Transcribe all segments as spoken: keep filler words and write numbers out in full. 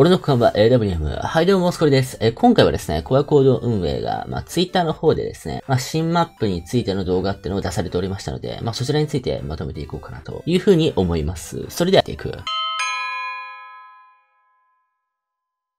俺の区間は エーダブリューエム。はい、どうも、もすこりです。え、今回はですね、コア行動運営が、まあ、ツイッターの方でですね、まあ、新マップについての動画っていうのを出されておりましたので、まあ、そちらについてまとめていこうかなというふうに思います。それではやっていく。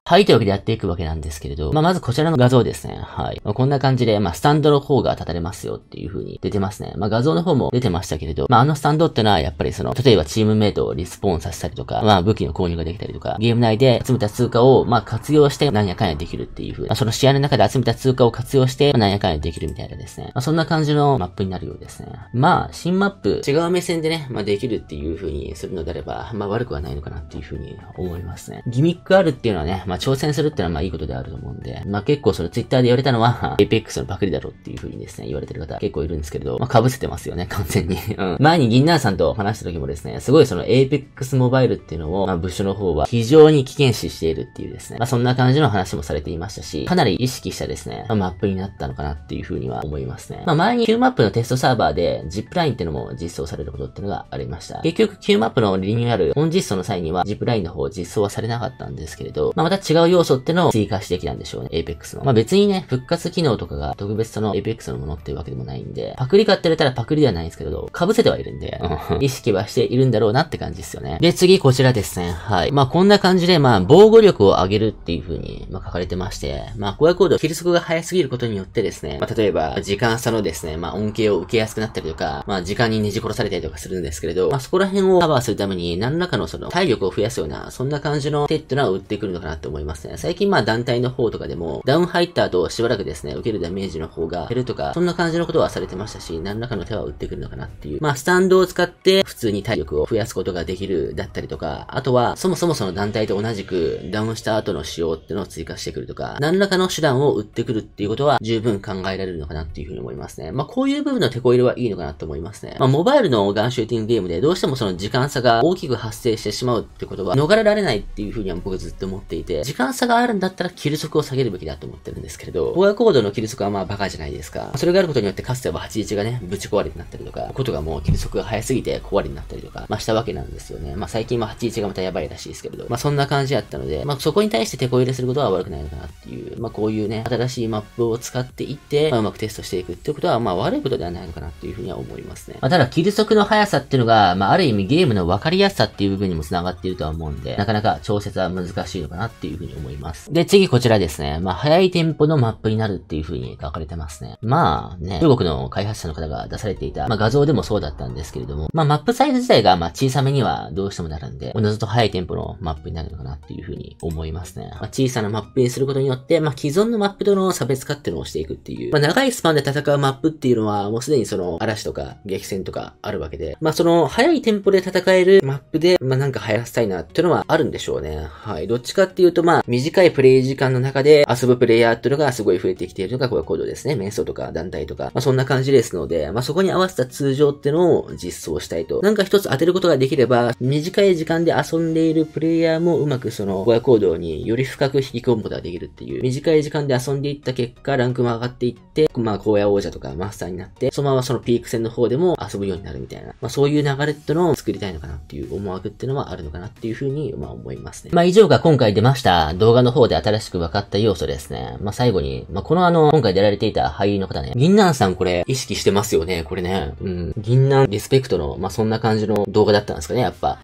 はい、というわけでやっていくわけなんですけれど、まあ、まずこちらの画像ですね。はい。まあ、こんな感じで、まあ、スタンドの方が立たれますよっていう風に出てますね。まあ、画像の方も出てましたけれど、まあ、あのスタンドってのは、やっぱりその、例えばチームメイトをリスポーンさせたりとか、まあ、武器の購入ができたりとか、ゲーム内で集めた通貨を、まあ、活用して何やかんやできるっていう風に、まあ、その試合の中で集めた通貨を活用して何やかんやできるみたいなですね。まあ、そんな感じのマップになるようですね。まあ、新マップ、違う目線でね、まあ、できるっていう風にするのであれば、まあ、悪くはないのかなっていう風に思いますね。ギミックあるっていうのはね、まあ挑戦するってのはまあいいことであると思うんで、まあ結構そのツイッターで言われたのは、エーペックス のパクリだろっていう風にですね、言われてる方結構いるんですけれど、まあ被せてますよね、完全に。うん。前に銀杏さんと話した時もですね、すごいその エーペックス モバイルっていうのを、まあ部署の方は非常に危険視しているっていうですね、まあそんな感じの話もされていましたし、かなり意識したですね、まあ、マップになったのかなっていう風には思いますね。まあ前に Q マップのテストサーバーで、ジップラインっていうのも実装されることっていうのがありました。結局 Q マップのリニューアル、本実装の際には、ジップラインの方実装はされなかったんですけれど、まあまた違う要素ってのを追加してきたんでしょうね。エーペックス の。まあ、別にね、復活機能とかが特別その エーペックス のものっていうわけでもないんで、パクリかって言われたらパクリではないんですけど、被せてはいるんで、意識はしているんだろうなって感じですよね。で、次こちらですね。はい。まあ、こんな感じで、まあ、防護力を上げるっていう風に、まあ、書かれてまして、まあ、コア行動、キル速が早すぎることによってですね、まあ、例えば、時間差のですね、まあ、恩恵を受けやすくなったりとか、まあ、時間にねじ殺されたりとかするんですけれど、まあ、そこら辺をカバーするために、何らかのその、体力を増やすような、そんな感じの手ってのは打ってくるのかなって思いますね。最近まあ団体の方とかでもダウン入った後しばらくですね、受けるダメージの方が減るとか、そんな感じのことはされてましたし、何らかの手は打ってくるのかなっていう。まあスタンドを使って普通に体力を増やすことができるだったりとか、あとはそもそもその団体と同じくダウンした後の仕様ってのを追加してくるとか、何らかの手段を打ってくるっていうことは十分考えられるのかなっていうふうに思いますね。まあこういう部分の手こ入れはいいのかなと思いますね。まあモバイルのガンシューティングゲームでどうしてもその時間差が大きく発生してしまうってことは逃れられないっていうふうには僕ずっと思っていて、時間差があるんだったらキル速を下げるべきだと思ってるんですけれど、コア行動のキル速はまあバカじゃないですか。それがあることによってかつてははちじゅういちがね、ぶち壊れになったりとか、ことがもうキル速が早すぎて壊れになったりとか、まあしたわけなんですよね。まあ最近ははちじゅういちがまたやばいらしいですけれど、まあそんな感じだったので、まあそこに対して手こ入れすることは悪くないのかなっていう、まあこういうね、新しいマップを使っていって、まあうまくテストしていくってことはまあ悪いことではないのかなっていうふうには思いますね。まあただキル速の速さっていうのが、まあある意味ゲームの分かりやすさっていう部分にも繋がっているとは思うんで、なかなか調節は難しいのかなっていうふうに思います。で、次こちらですね。まあ、早いテンポのマップになるっていう風に書かれてますね。まあね、中国の開発者の方が出されていた、まあ画像でもそうだったんですけれども、まあマップサイズ自体がまあ小さめにはどうしてもなるんで、おのずと早いテンポのマップになるのかなっていう風に思いますね。まあ小さなマップにすることによって、まあ既存のマップとの差別化っていうのをしていくっていう、まあ長いスパンで戦うマップっていうのはもうすでにその嵐とか激戦とかあるわけで、まあその早いテンポで戦えるマップで、まあなんか流行らせたいなっていうのはあるんでしょうね。はい。どっちかっていうとまあ短いプレイ時間の中で遊ぶプレイヤーっていうのがすごい増えてきているのがコア行動ですね。瞑想とか団体とか。まあそんな感じですので、まあそこに合わせた通常っていうのを実装したいと。なんか一つ当てることができれば、短い時間で遊んでいるプレイヤーもうまくそのコア行動により深く引き込むことができるっていう。短い時間で遊んでいった結果、ランクも上がっていって、まあ荒野王者とかマスターになって、そのままそのピーク戦の方でも遊ぶようになるみたいな。まあそういう流れっていうのを作りたいのかなっていう思惑っていうのはあるのかなっていうふうにまあ思いますね。まあ以上が今回出ました動画の方で新しく分かった要素ですね。まあ、最後に、まあ、このあの、今回出られていた俳優の方ね、銀杏さんこれ意識してますよね、これね。うん。銀杏リスペクトの、まあ、そんな感じの動画だったんですかね、やっぱ。